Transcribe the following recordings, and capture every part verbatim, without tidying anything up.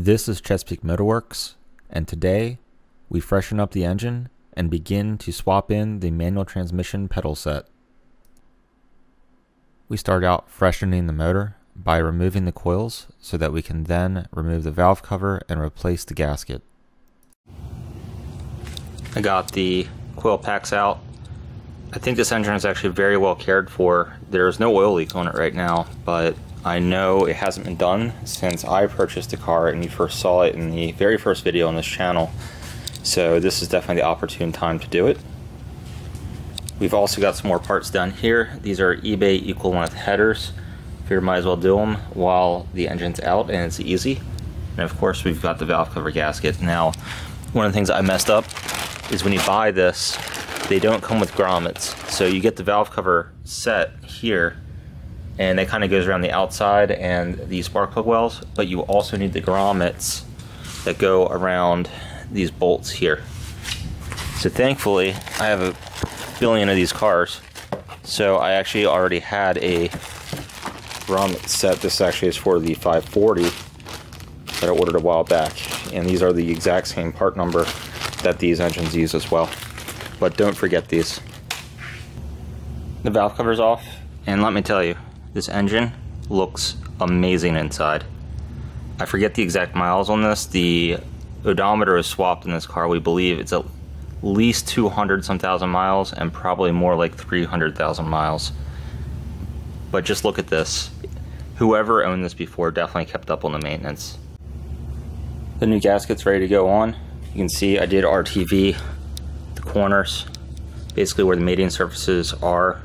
This is Chesapeake Motorworks, and today we freshen up the engine and begin to swap in the manual transmission pedal set. We start out freshening the motor by removing the coils so that we can then remove the valve cover and replace the gasket. I got the coil packs out. I think this engine is actually very well cared for. There's no oil leak on it right now, but I know it hasn't been done since I purchased the car and you first saw it in the very first video on this channel. So this is definitely the opportune time to do it. We've also got some more parts down here. These are eBay equal length headers. Figured might as well do them while the engine's out and it's easy. And of course we've got the valve cover gasket. Now, one of the things I messed up is when you buy this, they don't come with grommets. So you get the valve cover set here, and that kind of goes around the outside and the spark plug wells, but you also need the grommets that go around these bolts here. So thankfully, I have a billion of these cars, so I actually already had a grommet set. This actually is for the five forty that I ordered a while back, and these are the exact same part number that these engines use as well. But don't forget these. The valve cover's off, and let me tell you, this engine looks amazing inside. I forget the exact miles on this. The odometer is swapped in this car. We believe it's at least two hundred some thousand miles and probably more like three hundred thousand miles. But just look at this. Whoever owned this before definitely kept up on the maintenance. The new gasket's ready to go on. You can see I did R T V the corners, basically where the mating surfaces are,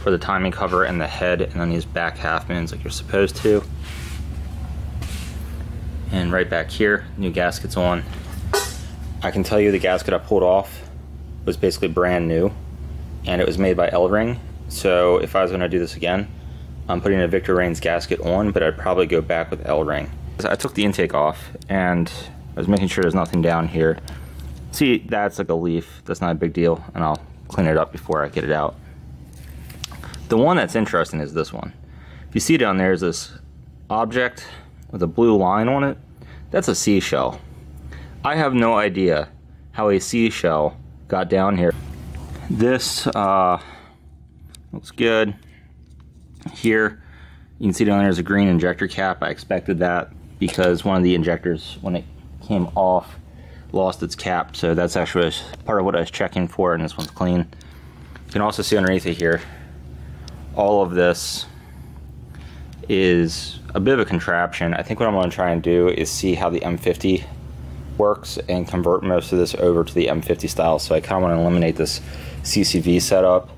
for the timing cover and the head, and then these back half moons like you're supposed to. And right back here, new gasket's on. I can tell you the gasket I pulled off was basically brand new, and it was made by Elring. So if I was gonna do this again, I'm putting a Victor Reinz gasket on, but I'd probably go back with Elring. I took the intake off and I was making sure there's nothing down here. See, that's like a leaf, that's not a big deal, and I'll clean it up before I get it out. The one that's interesting is this one. If you see down there is this object with a blue line on it. That's a seashell. I have no idea how a seashell got down here. This uh, looks good. Here, you can see down there is a green injector cap. I expected that because one of the injectors, when it came off, lost its cap. So that's actually part of what I was checking for, and this one's clean. You can also see underneath it here, all of this is a bit of a contraption. I think what I'm gonna try and do is see how the M fifty works and convert most of this over to the M fifty style. So I kinda wanna eliminate this C C V setup.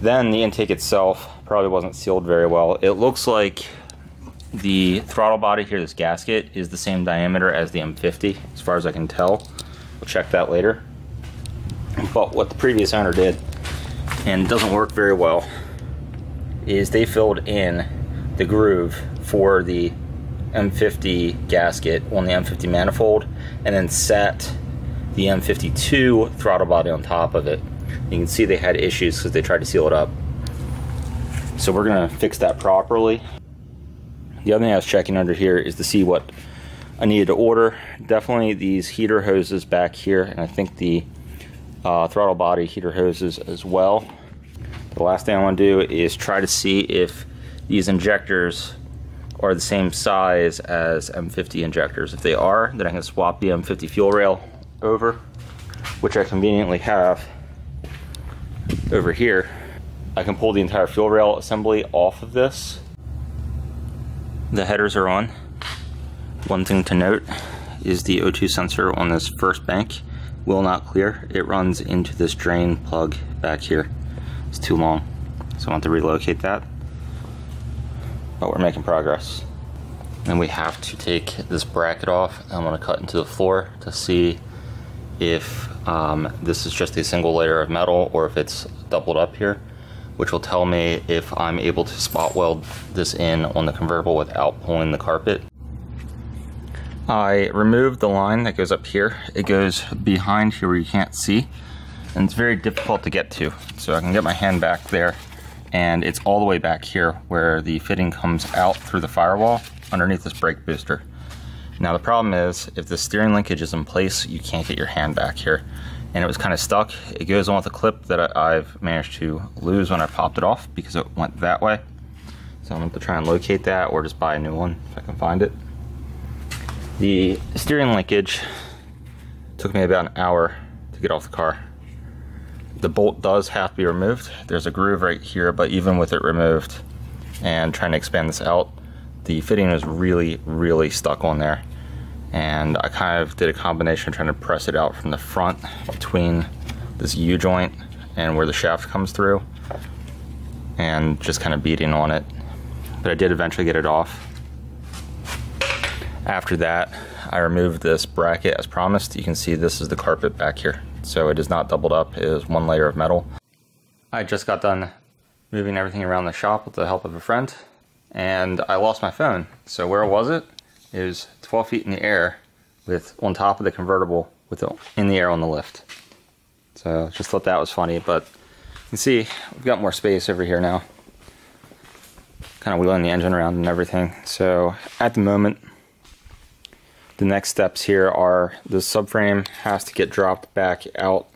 Then the intake itself probably wasn't sealed very well. It looks like the throttle body here, this gasket, is the same diameter as the M fifty, as far as I can tell. We'll check that later. But what the previous owner did, and it doesn't work very well, is they filled in the groove for the M fifty gasket on the M fifty manifold and then set the M fifty-two throttle body on top of it. You can see they had issues because they tried to seal it up. So we're gonna fix that properly. The other thing I was checking under here is to see what I needed to order. Definitely these heater hoses back here, and I think the Uh, throttle body heater hoses as well. The last thing I want to do is try to see if these injectors are the same size as M fifty injectors. If they are, then I can swap the M fifty fuel rail over, which I conveniently have over here. I can pull the entire fuel rail assembly off of this. The headers are on. One thing to note is the O two sensor on this first bank will not clear. It runs into this drain plug back here. It's too long, so I want to relocate that. But we're making progress. And we have to take this bracket off. I'm gonna cut into the floor to see if um, this is just a single layer of metal or if it's doubled up here, which will tell me if I'm able to spot weld this in on the convertible without pulling the carpet. I removed the line that goes up here. It goes behind here where you can't see, and it's very difficult to get to. So I can get my hand back there, and it's all the way back here where the fitting comes out through the firewall underneath this brake booster. Now the problem is, if the steering linkage is in place, you can't get your hand back here. And it was kind of stuck. It goes on with a clip that I've managed to lose when I popped it off because it went that way. So I'm going to try and locate that or just buy a new one if I can find it. The steering linkage took me about an hour to get off the car. The bolt does have to be removed. There's a groove right here, but even with it removed and trying to expand this out, the fitting is really, really stuck on there. And I kind of did a combination of trying to press it out from the front between this U-joint and where the shaft comes through and just kind of beating on it. But I did eventually get it off. After that, I removed this bracket as promised. You can see this is the carpet back here. So it is not doubled up, it is one layer of metal. I just got done moving everything around the shop with the help of a friend, and I lost my phone. So where was it? It was twelve feet in the air with on top of the convertible with the, in the air on the lift. So just thought that was funny, but you can see we've got more space over here now. Kind of wheeling the engine around and everything. So at the moment, the next steps here are the subframe has to get dropped back out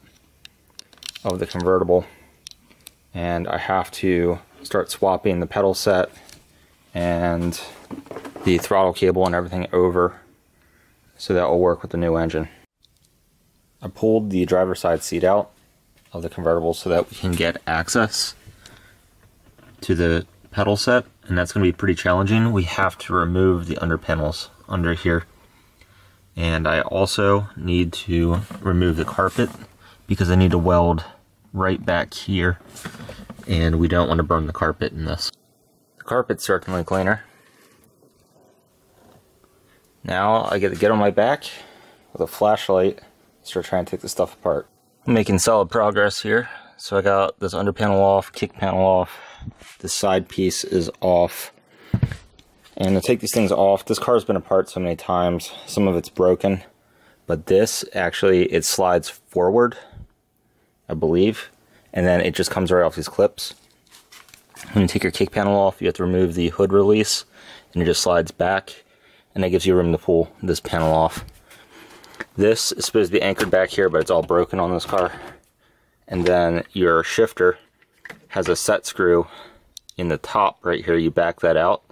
of the convertible, and I have to start swapping the pedal set and the throttle cable and everything over so that will work with the new engine. I pulled the driver's side seat out of the convertible so that we can get access to the pedal set, and that's going to be pretty challenging. We have to remove the under panels under here, and I also need to remove the carpet because I need to weld right back here, and we don't want to burn the carpet in this. The carpet's certainly cleaner. Now I get to get on my back with a flashlight and start trying to take this stuff apart. I'm making solid progress here. So I got this under panel off, kick panel off, this side piece is off. And to take these things off, this car's been apart so many times, some of it's broken, but this actually, it slides forward, I believe, and then it just comes right off these clips. When you take your kick panel off, you have to remove the hood release, and it just slides back, and that gives you room to pull this panel off. This is supposed to be anchored back here, but it's all broken on this car. And then your shifter has a set screw in the top right here, you back that out,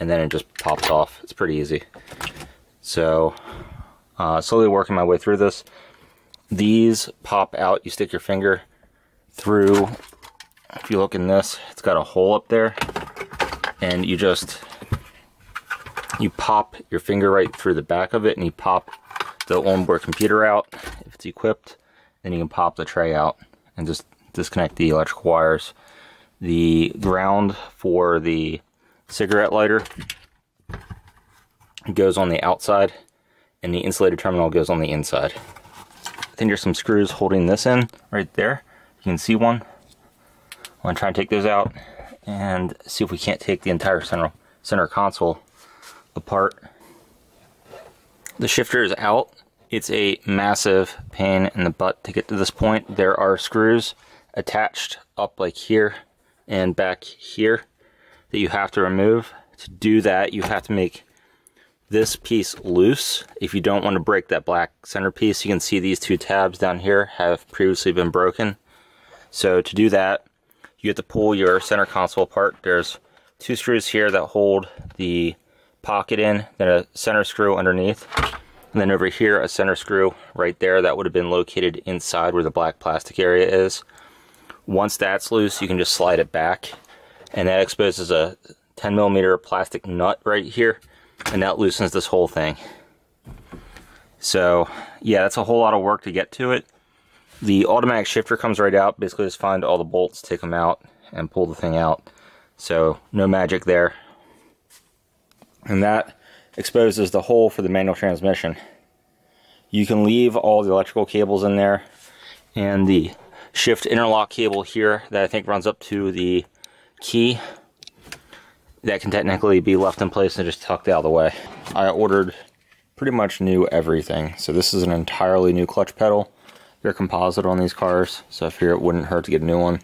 and then it just pops off. It's pretty easy. So uh, slowly working my way through this. These pop out, you stick your finger through. If you look in this, it's got a hole up there, and you just, you pop your finger right through the back of it, and you pop the onboard computer out. If it's equipped, then you can pop the tray out and just disconnect the electrical wires. The ground for the cigarette lighter goes on the outside, and the insulated terminal goes on the inside. I think there's some screws holding this in right there. You can see one. I'm gonna try and take those out and see if we can't take the entire center center console apart. The shifter is out. It's a massive pain in the butt to get to this point. There are screws attached up like here and back here that you have to remove. To do that, you have to make this piece loose if you don't want to break that black centerpiece. You can see these two tabs down here have previously been broken. So to do that, you have to pull your center console apart. There's two screws here that hold the pocket in, then a center screw underneath, and then over here a center screw right there that would have been located inside where the black plastic area is. Once that's loose, you can just slide it back, and that exposes a ten millimeter plastic nut right here, and that loosens this whole thing. So yeah, that's a whole lot of work to get to it. The automatic shifter comes right out. Basically just find all the bolts, take them out, and pull the thing out. So no magic there. And that exposes the hole for the manual transmission. You can leave all the electrical cables in there, and the shift interlock cable here that I think runs up to the key, that can technically be left in place and just tucked out of the way. I ordered pretty much new everything. So this is an entirely new clutch pedal. They're composite on these cars, so I figure it wouldn't hurt to get a new one.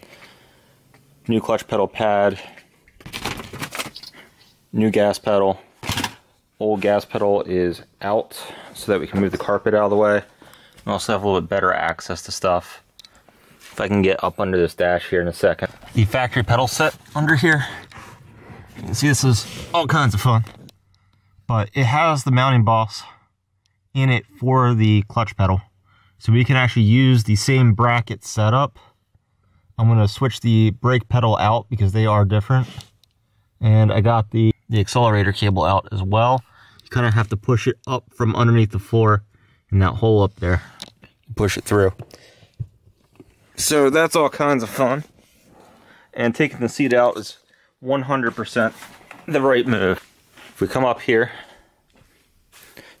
New clutch pedal pad, new gas pedal, old gas pedal is out so that we can move the carpet out of the way. We also have a little bit better access to stuff. If I can get up under this dash here in a second. The factory pedal set under here. You can see this is all kinds of fun. But it has the mounting boss in it for the clutch pedal. So we can actually use the same bracket setup. I'm gonna switch the brake pedal out because they are different. And I got the, the accelerator cable out as well. You kind of have to push it up from underneath the floor in that hole up there. Push it through. So that's all kinds of fun. And taking the seat out is one hundred percent the right move. If we come up here,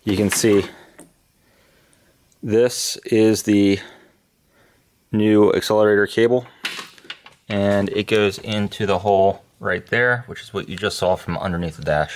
you can see this is the new accelerator cable. And it goes into the hole right there, which is what you just saw from underneath the dash.